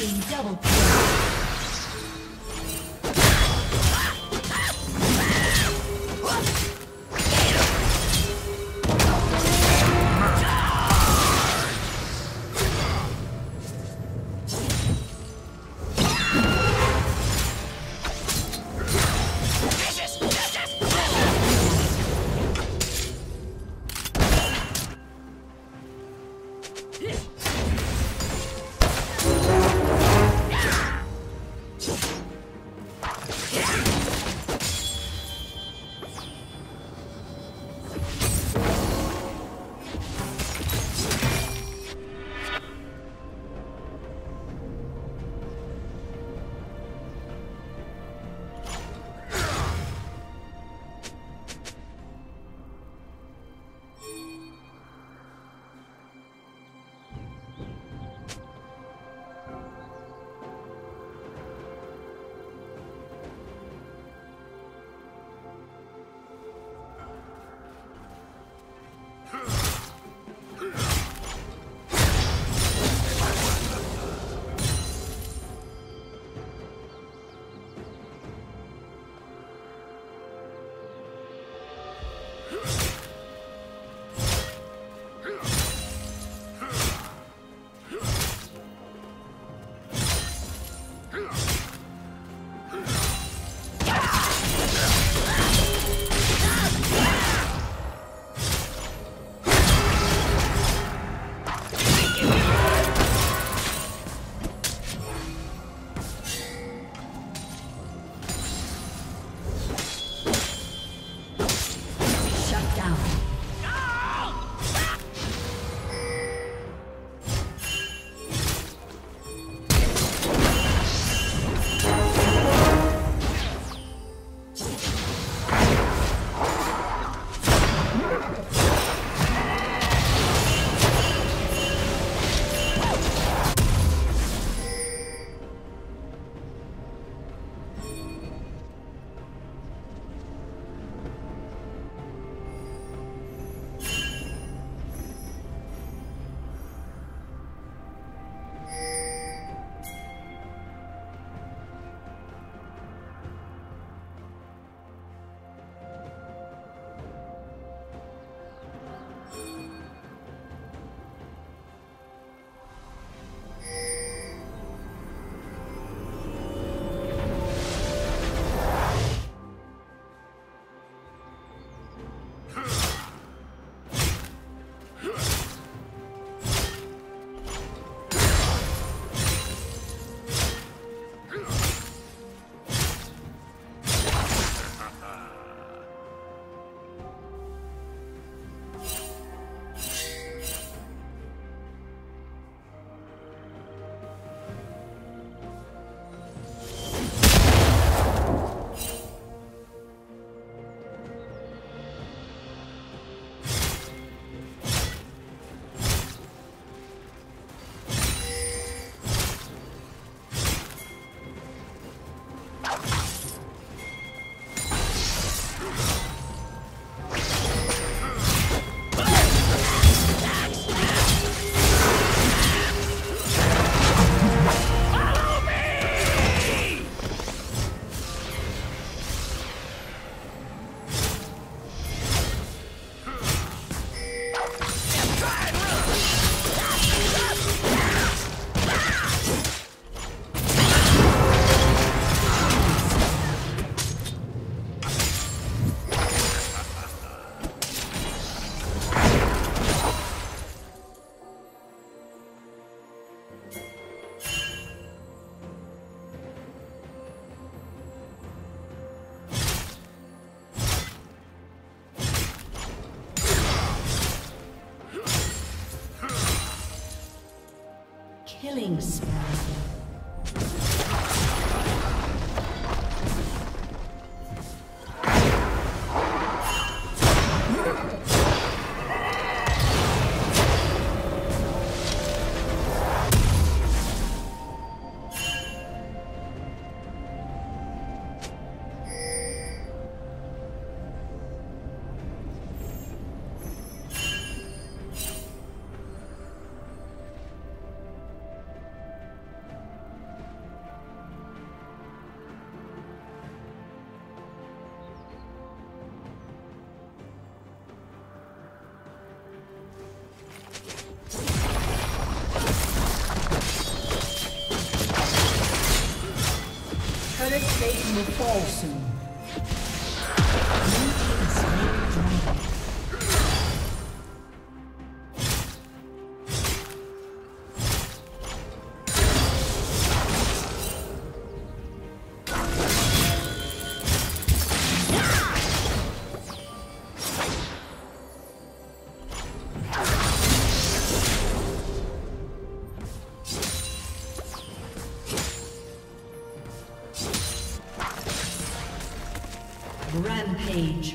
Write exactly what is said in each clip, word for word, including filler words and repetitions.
Team double kill. Killing spree. will fall soon. Rampage.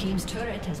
team's turret has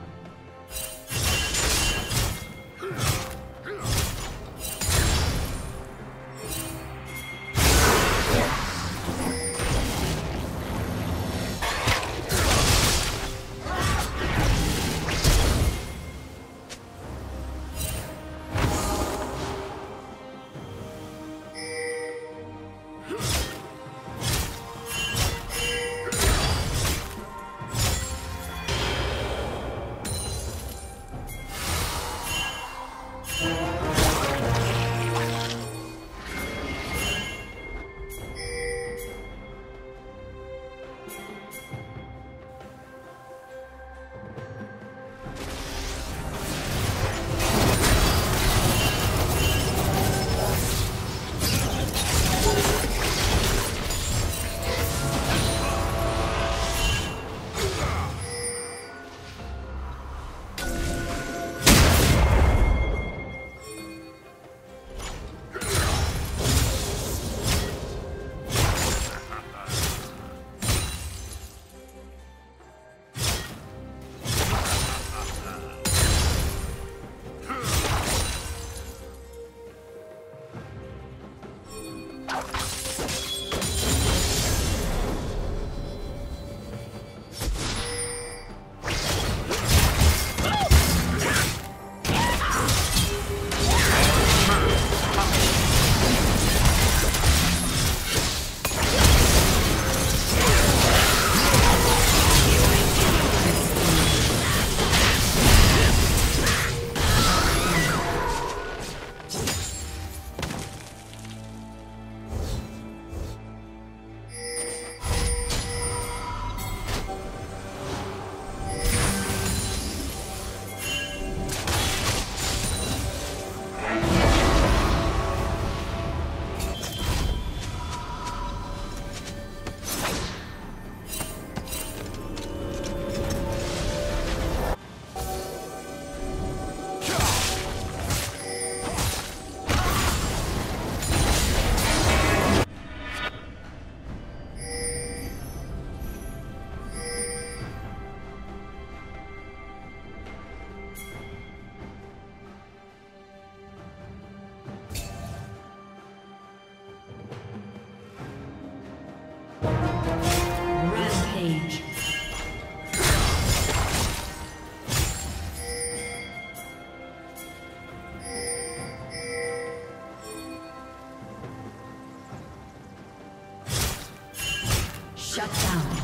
Shut down.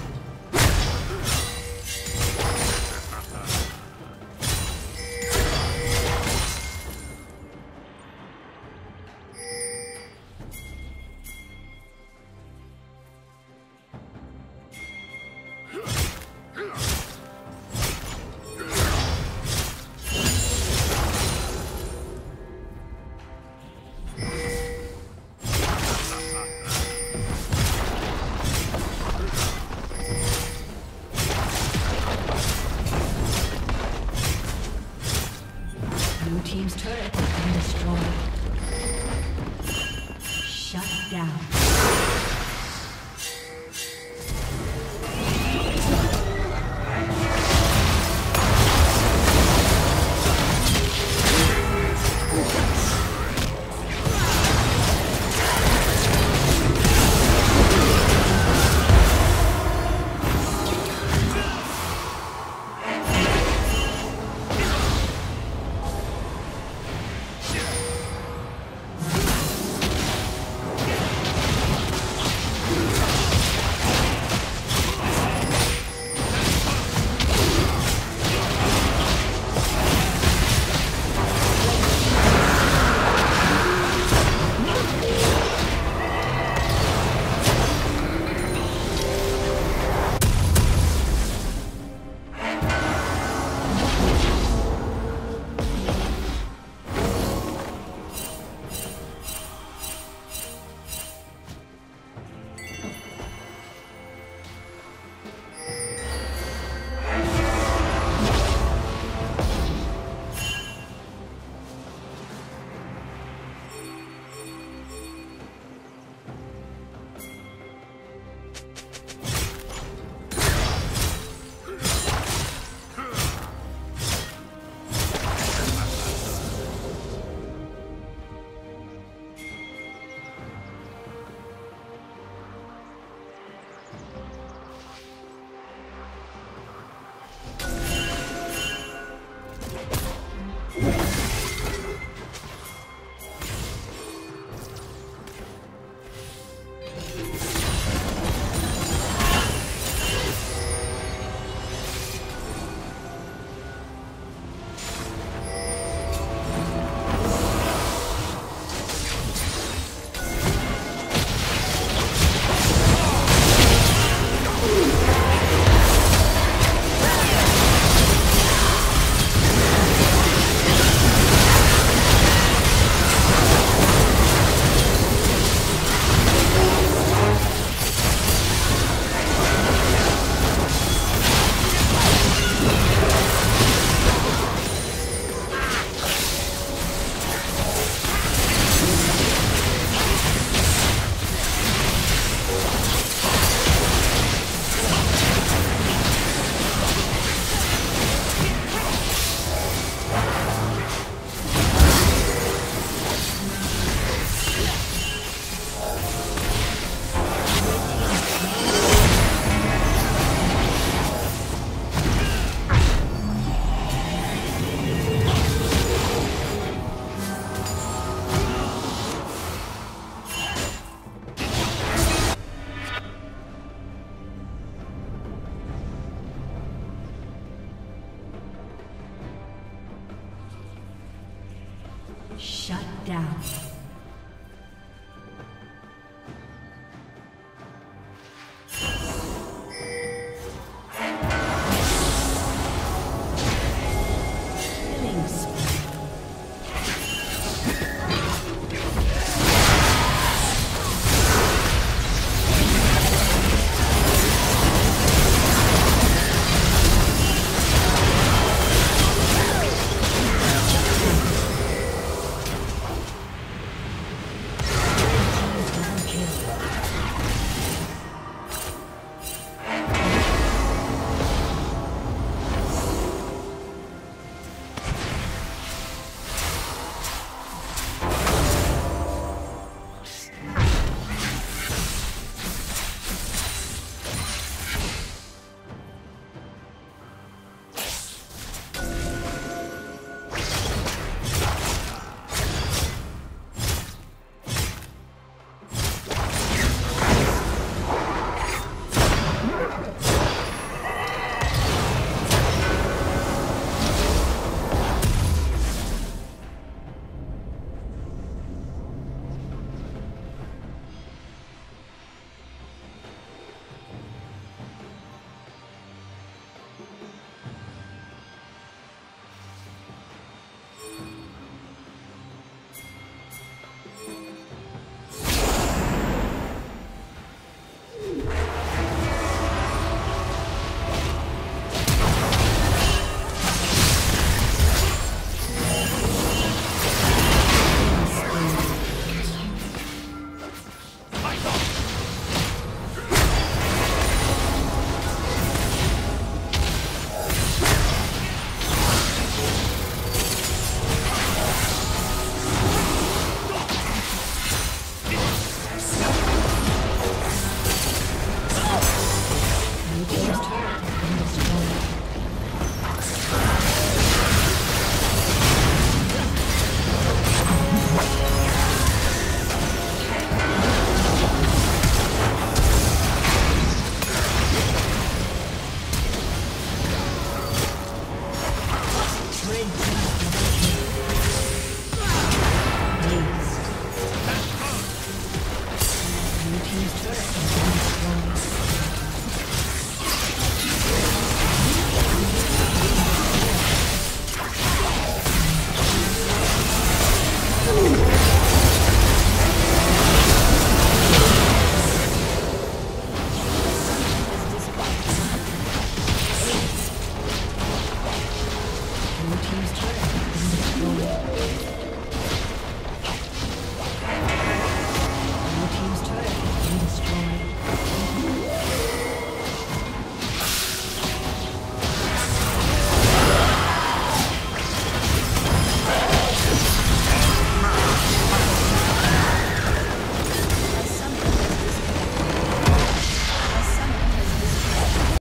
down.